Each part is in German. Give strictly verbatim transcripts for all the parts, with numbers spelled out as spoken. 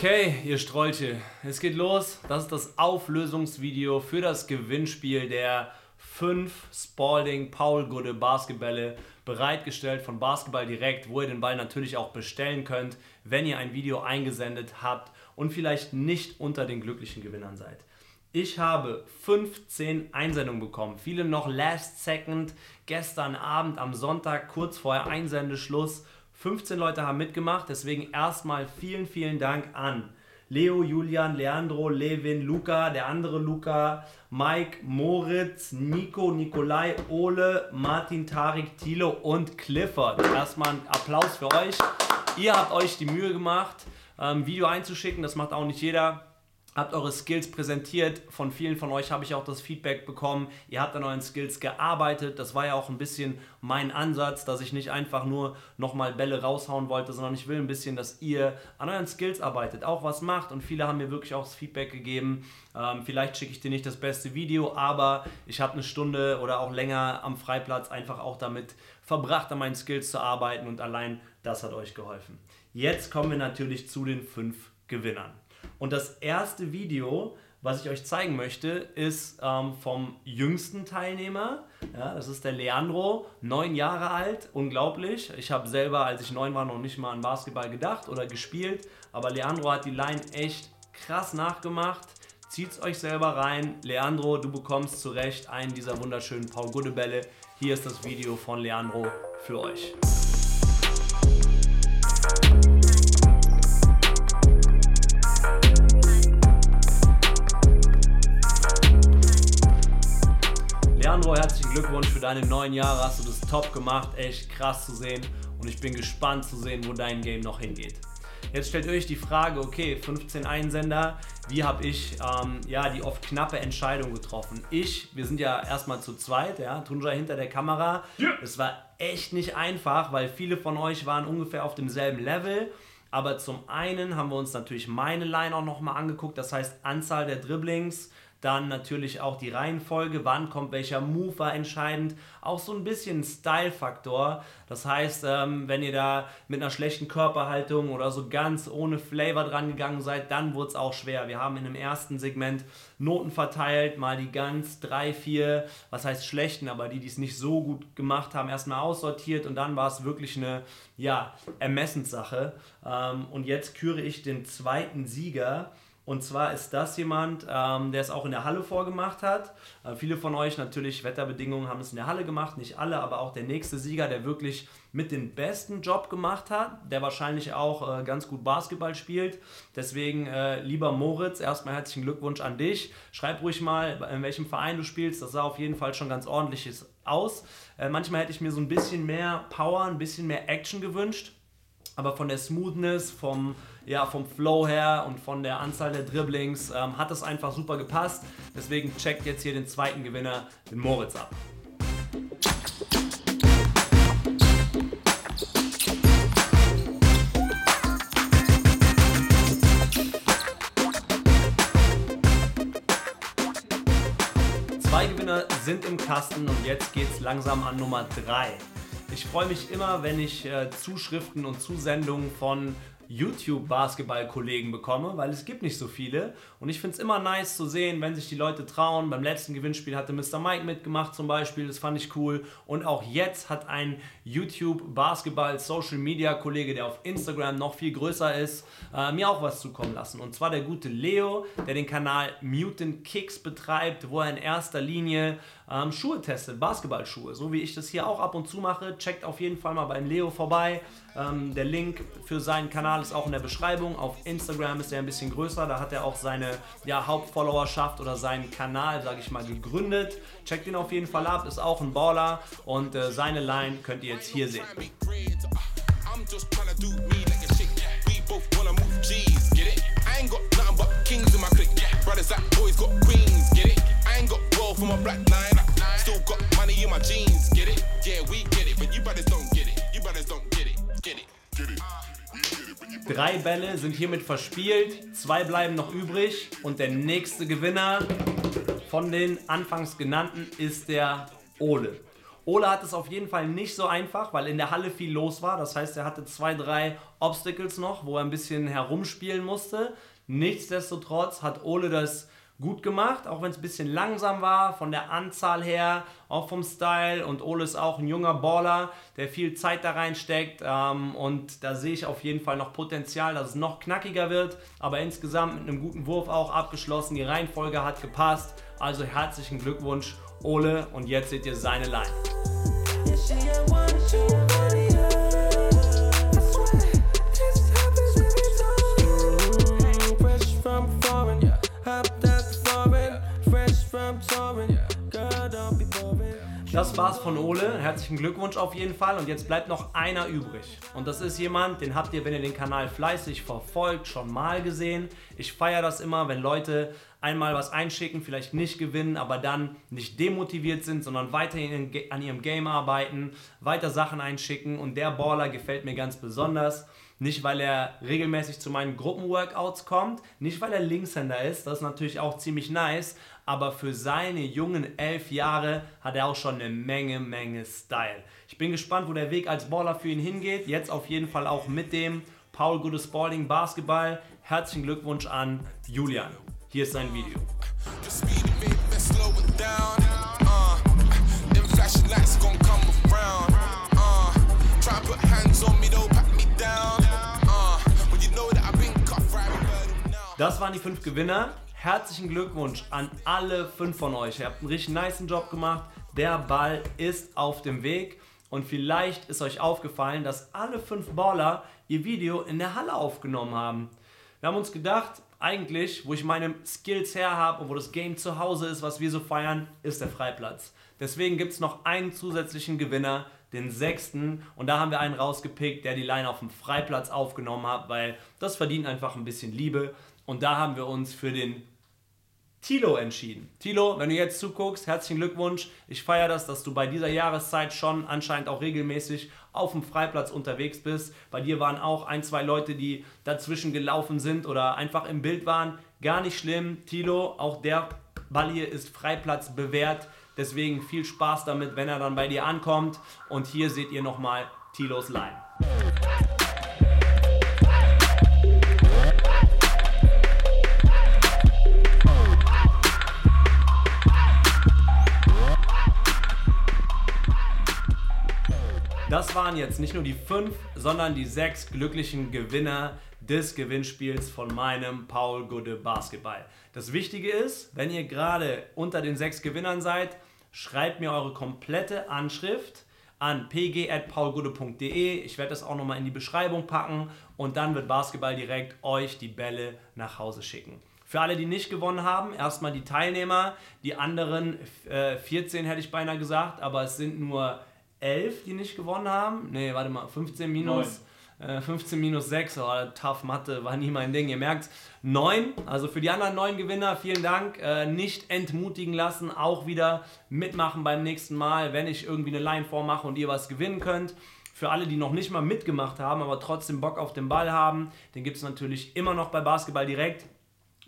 Okay, ihr Strolche, es geht los. Das ist das Auflösungsvideo für das Gewinnspiel der fünf Spalding Paul Gudde Basketbälle, bereitgestellt von Basketballdirekt, wo ihr den Ball natürlich auch bestellen könnt, wenn ihr ein Video eingesendet habt und vielleicht nicht unter den glücklichen Gewinnern seid. Ich habe fünfzehn Einsendungen bekommen, viele noch last second, gestern Abend am Sonntag, kurz vorher Einsendeschluss. fünfzehn Leute haben mitgemacht, deswegen erstmal vielen, vielen Dank an Leo, Julian, Leandro, Levin, Luca, der andere Luca, Mike, Moritz, Nico, Nikolai, Ole, Martin, Tarik, Thilo und Clifford. Erstmal einen Applaus für euch. Ihr habt euch die Mühe gemacht, ein Video einzuschicken, das macht auch nicht jeder. Habt eure Skills präsentiert, von vielen von euch habe ich auch das Feedback bekommen, ihr habt an euren Skills gearbeitet, das war ja auch ein bisschen mein Ansatz, dass ich nicht einfach nur nochmal Bälle raushauen wollte, sondern ich will ein bisschen, dass ihr an euren Skills arbeitet, auch was macht, und viele haben mir wirklich auch das Feedback gegeben. Ähm, vielleicht schicke ich dir nicht das beste Video, aber ich habe eine Stunde oder auch länger am Freiplatz einfach auch damit verbracht, an meinen Skills zu arbeiten, und allein das hat euch geholfen. Jetzt kommen wir natürlich zu den fünf Gewinnern. Und das erste Video, was ich euch zeigen möchte, ist ähm, vom jüngsten Teilnehmer. Ja, das ist der Leandro, neun Jahre alt, unglaublich. Ich habe selber, als ich neun war, noch nicht mal an Basketball gedacht oder gespielt. Aber Leandro hat die Line echt krass nachgemacht. Zieht's euch selber rein. Leandro, du bekommst zu Recht einen dieser wunderschönen Paul-Gudde-Bälle. Hier ist das Video von Leandro für euch. Leandro, herzlichen Glückwunsch, für deine neun Jahre hast du das top gemacht, echt krass zu sehen, und ich bin gespannt zu sehen, wo dein Game noch hingeht. Jetzt stellt euch die Frage, okay, fünfzehn Einsender, wie habe ich ähm, ja, die oft knappe Entscheidung getroffen? Ich, wir sind ja erstmal zu zweit, ja, Tunja hinter der Kamera, es war echt nicht einfach, weil viele von euch waren ungefähr auf demselben Level. Aber zum einen haben wir uns natürlich meine Line auch nochmal angeguckt, das heißt Anzahl der Dribblings, dann natürlich auch die Reihenfolge, wann kommt welcher Move, war entscheidend. Auch so ein bisschen Style-Faktor. Das heißt, wenn ihr da mit einer schlechten Körperhaltung oder so ganz ohne Flavor dran gegangen seid, dann wurde es auch schwer. Wir haben in dem ersten Segment Noten verteilt, mal die ganz drei, vier, was heißt schlechten, aber die, die es nicht so gut gemacht haben, erstmal aussortiert, und dann war es wirklich eine, ja, Ermessenssache. Und jetzt küre ich den zweiten Sieger. Und zwar ist das jemand, ähm, der es auch in der Halle vorgemacht hat. Äh, viele von euch natürlich, Wetterbedingungen, haben es in der Halle gemacht. Nicht alle, aber auch der nächste Sieger, der wirklich mit dem besten Job gemacht hat, der wahrscheinlich auch äh, ganz gut Basketball spielt. Deswegen, äh, lieber Moritz, erstmal herzlichen Glückwunsch an dich. Schreib ruhig mal, in welchem Verein du spielst. Das sah auf jeden Fall schon ganz ordentlich aus. Äh, manchmal hätte ich mir so ein bisschen mehr Power, ein bisschen mehr Action gewünscht. Aber von der Smoothness, vom, ja, vom Flow her und von der Anzahl der Dribblings ähm, hat es einfach super gepasst. Deswegen checkt jetzt hier den zweiten Gewinner, den Moritz, ab. Zwei Gewinner sind im Kasten, und jetzt geht's langsam an Nummer drei. Ich freue mich immer, wenn ich äh, Zuschriften und Zusendungen von YouTube-Basketball-Kollegen bekomme, weil es gibt nicht so viele, und ich finde es immer nice zu sehen, wenn sich die Leute trauen. Beim letzten Gewinnspiel hatte Mister Mike mitgemacht zum Beispiel, das fand ich cool, und auch jetzt hat ein YouTube-Basketball-Social-Media-Kollege, der auf Instagram noch viel größer ist, äh, mir auch was zukommen lassen, und zwar der gute Leo, der den Kanal Mutant Kicks betreibt, wo er in erster Linie ähm, Schuhe testet, Basketballschuhe, so wie ich das hier auch ab und zu mache. Checkt auf jeden Fall mal beim Leo vorbei, ähm, der Link für seinen Kanal ist auch in der Beschreibung. Auf Instagram ist er ein bisschen größer, da hat er auch seine, ja, Hauptfollowerschaft oder seinen Kanal, sage ich mal, gegründet. Checkt ihn auf jeden Fall ab, ist auch ein Baller, und äh, seine Line könnt ihr jetzt hier sehen. Drei Bälle sind hiermit verspielt, zwei bleiben noch übrig, und der nächste Gewinner von den anfangs genannten ist der Ole. Ole hat es auf jeden Fall nicht so einfach, weil in der Halle viel los war. Das heißt, er hatte zwei, drei Obstacles noch, wo er ein bisschen herumspielen musste. Nichtsdestotrotz hat Ole das gut gemacht, auch wenn es ein bisschen langsam war, von der Anzahl her, auch vom Style. Und Ole ist auch ein junger Baller, der viel Zeit da reinsteckt. Und da sehe ich auf jeden Fall noch Potenzial, dass es noch knackiger wird. Aber insgesamt mit einem guten Wurf auch abgeschlossen. Die Reihenfolge hat gepasst. Also herzlichen Glückwunsch, Ole, und jetzt seht ihr seine Line. Das war's von Ole. Herzlichen Glückwunsch auf jeden Fall. Und jetzt bleibt noch einer übrig. Und das ist jemand, den habt ihr, wenn ihr den Kanal fleißig verfolgt, schon mal gesehen. Ich feiere das immer, wenn Leute einmal was einschicken, vielleicht nicht gewinnen, aber dann nicht demotiviert sind, sondern weiterhin an ihrem Game arbeiten, weiter Sachen einschicken. Und der Baller gefällt mir ganz besonders. Nicht, weil er regelmäßig zu meinen Gruppenworkouts kommt, nicht, weil er Linkshänder ist, das ist natürlich auch ziemlich nice, aber für seine jungen elf Jahre hat er auch schon eine Menge, Menge Style. Ich bin gespannt, wo der Weg als Baller für ihn hingeht, jetzt auf jeden Fall auch mit dem Paul Gudde Spalding Basketball. Herzlichen Glückwunsch an Julian. Hier ist sein Video. Das waren die fünf Gewinner. Herzlichen Glückwunsch an alle fünf von euch. Ihr habt einen richtig nicen Job gemacht. Der Ball ist auf dem Weg. Und vielleicht ist euch aufgefallen, dass alle fünf Baller ihr Video in der Halle aufgenommen haben. Wir haben uns gedacht, eigentlich, wo ich meine Skills her habe und wo das Game zu Hause ist, was wir so feiern, ist der Freiplatz. Deswegen gibt es noch einen zusätzlichen Gewinner, den sechsten, und da haben wir einen rausgepickt, der die Line auf dem Freiplatz aufgenommen hat, weil das verdient einfach ein bisschen Liebe. Und da haben wir uns für den Thilo entschieden. Thilo, wenn du jetzt zuguckst, herzlichen Glückwunsch. Ich feiere das, dass du bei dieser Jahreszeit schon anscheinend auch regelmäßig auf dem Freiplatz unterwegs bist. Bei dir waren auch ein, zwei Leute, die dazwischen gelaufen sind oder einfach im Bild waren. Gar nicht schlimm. Thilo, auch der Ball hier ist Freiplatz bewährt. Deswegen viel Spaß damit, wenn er dann bei dir ankommt. Und hier seht ihr nochmal Thilos Line. Das waren jetzt nicht nur die fünf, sondern die sechs glücklichen Gewinner des Gewinnspiels von meinem Paul Gudde Basketball. Das Wichtige ist, wenn ihr gerade unter den sechs Gewinnern seid, schreibt mir eure komplette Anschrift an p g at paul gudde punkt d e. Ich werde das auch nochmal in die Beschreibung packen und dann wird Basketballdirekt euch die Bälle nach Hause schicken. Für alle, die nicht gewonnen haben, erstmal die Teilnehmer, die anderen äh, vierzehn hätte ich beinahe gesagt, aber es sind nur elf, die nicht gewonnen haben. Ne, warte mal, fünfzehn minus sechs, oh, tough Mathe, war nie mein Ding, ihr merkt's. neun, also für die anderen neun Gewinner, vielen Dank. Äh, nicht entmutigen lassen, auch wieder mitmachen beim nächsten Mal, wenn ich irgendwie eine Line vormache und ihr was gewinnen könnt. Für alle, die noch nicht mal mitgemacht haben, aber trotzdem Bock auf den Ball haben, den gibt's natürlich immer noch bei Basketballdirekt.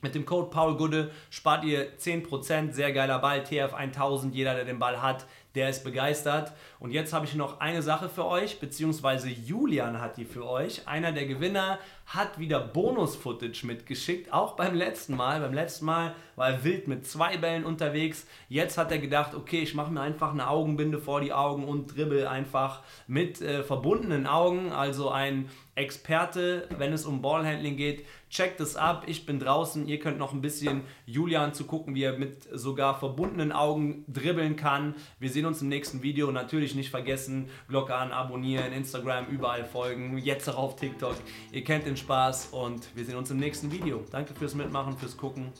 Mit dem Code Paul Gudde spart ihr zehn Prozent, sehr geiler Ball, T F tausend, jeder, der den Ball hat, der ist begeistert. Und jetzt habe ich noch eine Sache für euch, beziehungsweise Julian hat die für euch. Einer der Gewinner hat wieder Bonus-Footage mitgeschickt, auch beim letzten Mal. Beim letzten Mal war er wild mit zwei Bällen unterwegs. Jetzt hat er gedacht, okay, ich mache mir einfach eine Augenbinde vor die Augen und dribbel einfach mit äh, verbundenen Augen. Also ein Experte, wenn es um Ballhandling geht. Checkt es ab, ich bin draußen, ihr könnt noch ein bisschen Julian zu gucken, wie er mit sogar verbundenen Augen dribbeln kann. Wir sehen uns im nächsten Video. Natürlich nicht vergessen, Glocke an, abonnieren, Instagram, überall folgen, jetzt auch auf TikTok. Ihr kennt den Spaß und wir sehen uns im nächsten Video. Danke fürs Mitmachen, fürs Gucken.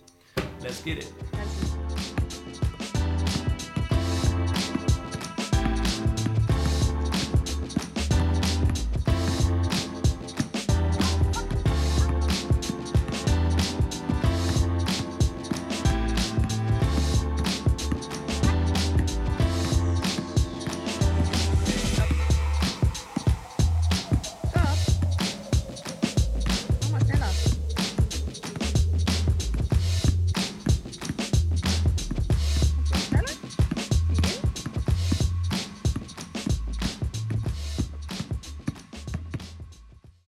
Let's get it.